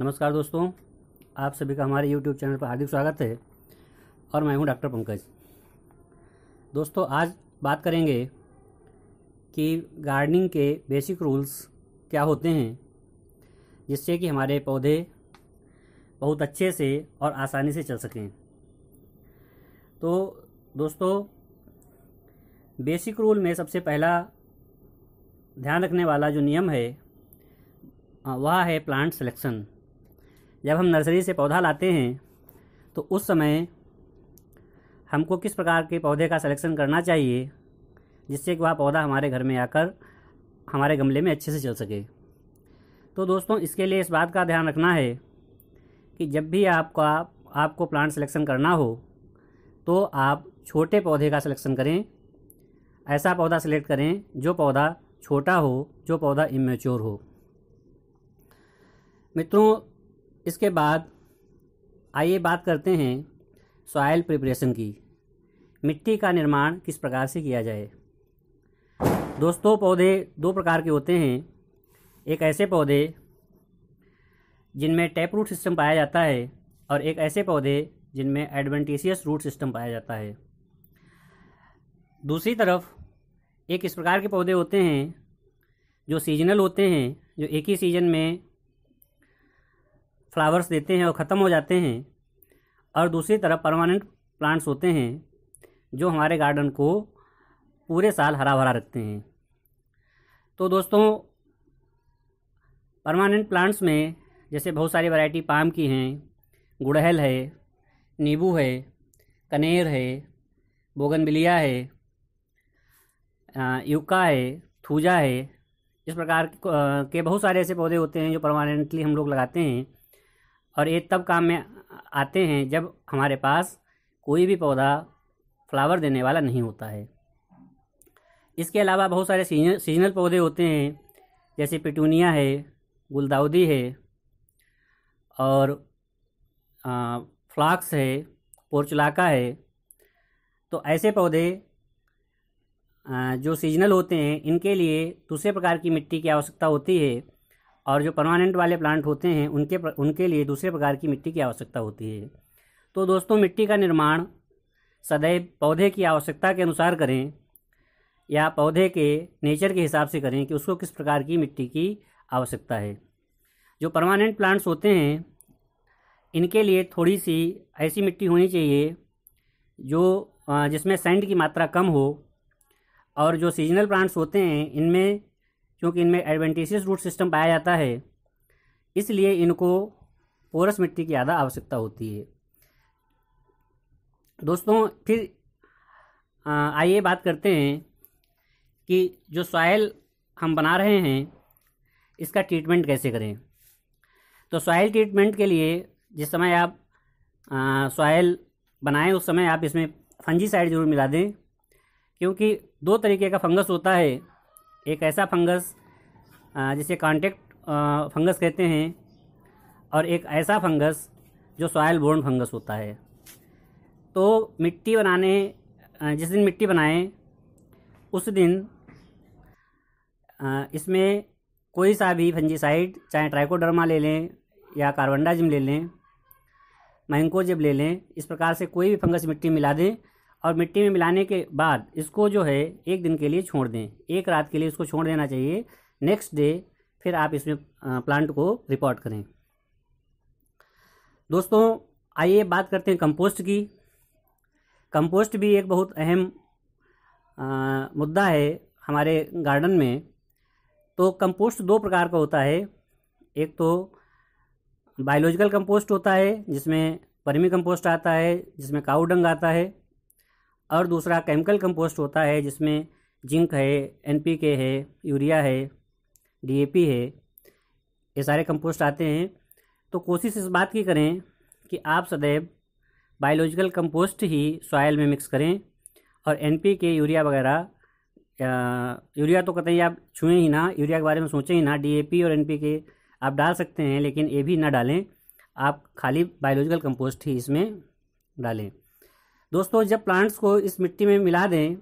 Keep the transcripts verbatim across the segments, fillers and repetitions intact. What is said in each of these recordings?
नमस्कार दोस्तों, आप सभी का हमारे यूट्यूब चैनल पर हार्दिक स्वागत है और मैं हूं डॉक्टर पंकज। दोस्तों, आज बात करेंगे कि गार्डनिंग के बेसिक रूल्स क्या होते हैं, जिससे कि हमारे पौधे बहुत अच्छे से और आसानी से चल सकें। तो दोस्तों, बेसिक रूल में सबसे पहला ध्यान रखने वाला जो नियम है वह है प्लांट सिलेक्शन। जब हम नर्सरी से पौधा लाते हैं तो उस समय हमको किस प्रकार के पौधे का सिलेक्शन करना चाहिए जिससे कि वह पौधा हमारे घर में आकर हमारे गमले में अच्छे से चल सके। तो दोस्तों, इसके लिए इस बात का ध्यान रखना है कि जब भी आपका आपको प्लांट सिलेक्शन करना हो तो आप छोटे पौधे का सिलेक्शन करें। ऐसा पौधा सिलेक्ट करें जो पौधा छोटा हो, जो पौधा इमेच्योर हो। मित्रों, इसके बाद आइए बात करते हैं सॉयल प्रिपरेशन की। मिट्टी का निर्माण किस प्रकार से किया जाए। दोस्तों, पौधे दो प्रकार के होते हैं। एक ऐसे पौधे जिनमें टैप रूट सिस्टम पाया जाता है और एक ऐसे पौधे जिनमें एडवेंटिशियस रूट सिस्टम पाया जाता है। दूसरी तरफ एक इस प्रकार के पौधे होते हैं जो सीजनल होते हैं, जो एक ही सीज़न में फ्लावर्स देते हैं और ख़त्म हो जाते हैं, और दूसरी तरफ परमानेंट प्लांट्स होते हैं जो हमारे गार्डन को पूरे साल हरा भरा रखते हैं। तो दोस्तों, परमानेंट प्लांट्स में जैसे बहुत सारी वैरायटी पाम की हैं, गुड़हल है, नींबू है, कनेर है, बोगनविलिया है, यूका है, थूजा है। इस प्रकार के बहुत सारे ऐसे पौधे होते हैं जो परमानेंटली हम लोग लगाते हैं, और ये तब काम में आते हैं जब हमारे पास कोई भी पौधा फ्लावर देने वाला नहीं होता है। इसके अलावा बहुत सारे सीजनल पौधे होते हैं, जैसे पिटूनिया है, गुलदाउदी है, और आ, फ्लाक्स है, पोर्चुलाका है। तो ऐसे पौधे आ, जो सीजनल होते हैं, इनके लिए दूसरे प्रकार की मिट्टी की आवश्यकता होती है, और जो परमानेंट वाले प्लांट होते हैं उनके उनके लिए दूसरे प्रकार की मिट्टी की आवश्यकता होती है। तो दोस्तों, मिट्टी का निर्माण सदैव पौधे की आवश्यकता के अनुसार करें या पौधे के नेचर के हिसाब से करें कि उसको किस प्रकार की मिट्टी की आवश्यकता है। जो परमानेंट प्लांट्स होते हैं, इनके लिए थोड़ी सी ऐसी मिट्टी होनी चाहिए जो जिसमें सैंड की मात्रा कम हो, और जो सीजनल प्लांट्स होते हैं इनमें क्योंकि इनमें एडवेंटिशियस रूट सिस्टम पाया जाता है, इसलिए इनको पोरस मिट्टी की ज़्यादा आवश्यकता होती है। दोस्तों, फिर आइए बात करते हैं कि जो सॉयल हम बना रहे हैं इसका ट्रीटमेंट कैसे करें। तो सॉयल ट्रीटमेंट के लिए जिस समय आप सॉयल बनाएं उस समय आप इसमें फंजीसाइड जरूर मिला दें, क्योंकि दो तरीके का फंगस होता है। एक ऐसा फंगस जिसे कांटेक्ट फंगस कहते हैं, और एक ऐसा फंगस जो सॉयल बोर्न फंगस होता है। तो मिट्टी बनाने जिस दिन मिट्टी बनाएं उस दिन इसमें कोई सा भी फंजीसाइड, चाहे ट्राइकोडर्मा ले लें या कारबेंडाजिम ले लें, मैन्कोजेब ले लें, इस प्रकार से कोई भी फंगस मिट्टी मिला दें, और मिट्टी में मिलाने के बाद इसको जो है एक दिन के लिए छोड़ दें, एक रात के लिए इसको छोड़ देना चाहिए। नेक्स्ट डे फिर आप इसमें प्लांट को रिपोर्ट करें। दोस्तों, आइए बात करते हैं कंपोस्ट की। कंपोस्ट भी एक बहुत अहम आ, मुद्दा है हमारे गार्डन में। तो कंपोस्ट दो प्रकार का होता है। एक तो बायोलॉजिकल कंपोस्ट होता है जिसमें वर्मी कंपोस्ट आता है, जिसमें काऊ डंग आता है, और दूसरा केमिकल कंपोस्ट होता है जिसमें जिंक है, एनपीके है, यूरिया है, डीएपी है, ये सारे कंपोस्ट आते हैं। तो कोशिश इस बात की करें कि आप सदैव बायोलॉजिकल कंपोस्ट ही सॉयल में मिक्स करें, और एनपीके, यूरिया वगैरह, यूरिया तो कतई आप छुएं ही ना, यूरिया के बारे में सोचें ही ना। डीएपी और एनपीके आप डाल सकते हैं, लेकिन ये भी ना डालें, आप खाली बायोलॉजिकल कंपोस्ट ही इसमें डालें। दोस्तों, जब प्लांट्स को इस मिट्टी में मिला दें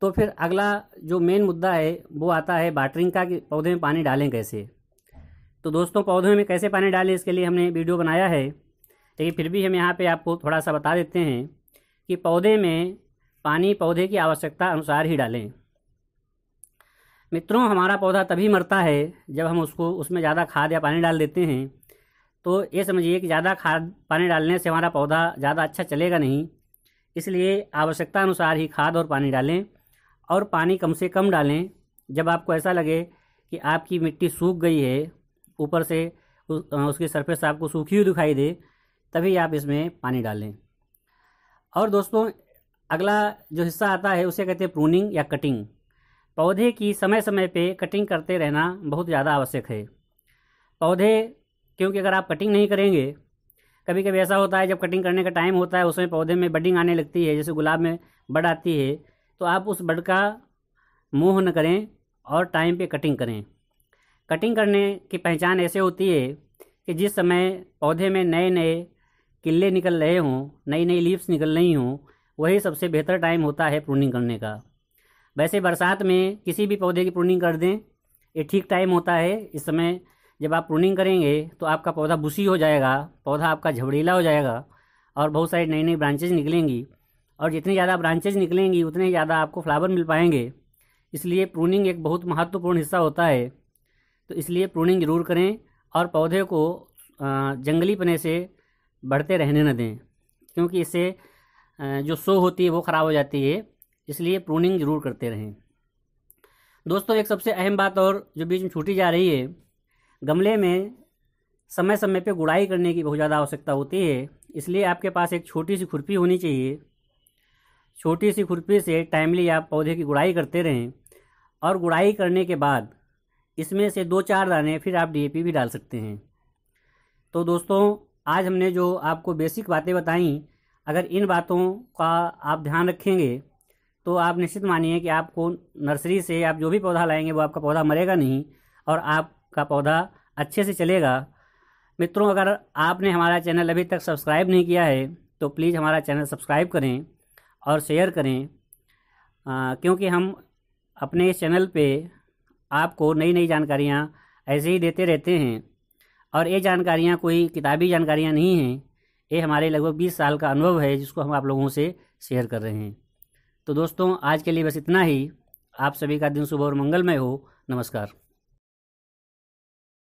तो फिर अगला जो मेन मुद्दा है वो आता है वाटरिंग का, कि पौधे में पानी डालें कैसे। तो दोस्तों पौधों में कैसे पानी डालें इसके लिए हमने वीडियो बनाया है, लेकिन फिर भी हम यहाँ पे आपको थोड़ा सा बता देते हैं कि पौधे में पानी पौधे की आवश्यकता अनुसार ही डालें। मित्रों, हमारा पौधा तभी मरता है जब हम उसको उसमें ज़्यादा खाद या पानी डाल देते हैं। तो ये समझिए कि ज़्यादा खाद पानी डालने से हमारा पौधा ज़्यादा अच्छा चलेगा नहीं, इसलिए आवश्यकता अनुसार ही खाद और पानी डालें। और पानी कम से कम डालें जब आपको ऐसा लगे कि आपकी मिट्टी सूख गई है, ऊपर से उसकी सरफेस आपको सूखी हुई दिखाई दे, तभी आप इसमें पानी डालें। और दोस्तों, अगला जो हिस्सा आता है उसे कहते हैं प्रूनिंग या कटिंग। पौधे की समय समय पे कटिंग करते रहना बहुत ज़्यादा आवश्यक है। पौधे क्योंकि अगर आप कटिंग नहीं करेंगे, कभी कभी ऐसा होता है जब कटिंग करने का टाइम होता है उसमें पौधे में बडिंग आने लगती है, जैसे गुलाब में बड आती है, तो आप उस बड का मोह न करें और टाइम पे कटिंग करें। कटिंग करने की पहचान ऐसे होती है कि जिस समय पौधे में नए नए किले निकल रहे हों, नई नई लीव्स निकल रही हों, वही सबसे बेहतर टाइम होता है प्रूनिंग करने का। वैसे बरसात में किसी भी पौधे की प्रूनिंग कर दें, ये ठीक टाइम होता है। इस समय जब आप प्रूनिंग करेंगे तो आपका पौधा बुशी हो जाएगा, पौधा आपका झबड़ीला हो जाएगा और बहुत सारी नई नई ब्रांचेज निकलेंगी, और जितनी ज़्यादा ब्रांचेज निकलेंगी उतने ही ज़्यादा आपको फ्लावर मिल पाएंगे। इसलिए प्रूनिंग एक बहुत महत्वपूर्ण हिस्सा होता है, तो इसलिए प्रूनिंग ज़रूर करें और पौधे को जंगलीपने से बढ़ते रहने न दें, क्योंकि इससे जो शो होती है वो ख़राब हो जाती है। इसलिए प्रूनिंग ज़रूर करते रहें। दोस्तों, एक सबसे अहम बात और जो बीच में छूटी जा रही है, गमले में समय समय पे गुड़ाई करने की बहुत ज़्यादा आवश्यकता होती है। इसलिए आपके पास एक छोटी सी खुरपी होनी चाहिए। छोटी सी खुरपी से टाइमली आप पौधे की गुड़ाई करते रहें, और गुड़ाई करने के बाद इसमें से दो चार दाने फिर आप डी ए पी भी डाल सकते हैं। तो दोस्तों, आज हमने जो आपको बेसिक बातें बताई, अगर इन बातों का आप ध्यान रखेंगे तो आप निश्चित मानिए कि आपको नर्सरी से आप जो भी पौधा लाएंगे वो आपका पौधा मरेगा नहीं और आपका पौधा अच्छे से चलेगा। मित्रों, अगर आपने हमारा चैनल अभी तक सब्सक्राइब नहीं किया है तो प्लीज़ हमारा चैनल सब्सक्राइब करें और शेयर करें, आ, क्योंकि हम अपने इस चैनल पे आपको नई नई जानकारियाँ ऐसे ही देते रहते हैं। और ये जानकारियाँ कोई किताबी जानकारियाँ नहीं हैं, ये हमारे लगभग बीस साल का अनुभव है जिसको हम आप लोगों से शेयर कर रहे हैं। तो दोस्तों, आज के लिए बस इतना ही। आप सभी का दिन शुभ और मंगलमय हो। नमस्कार।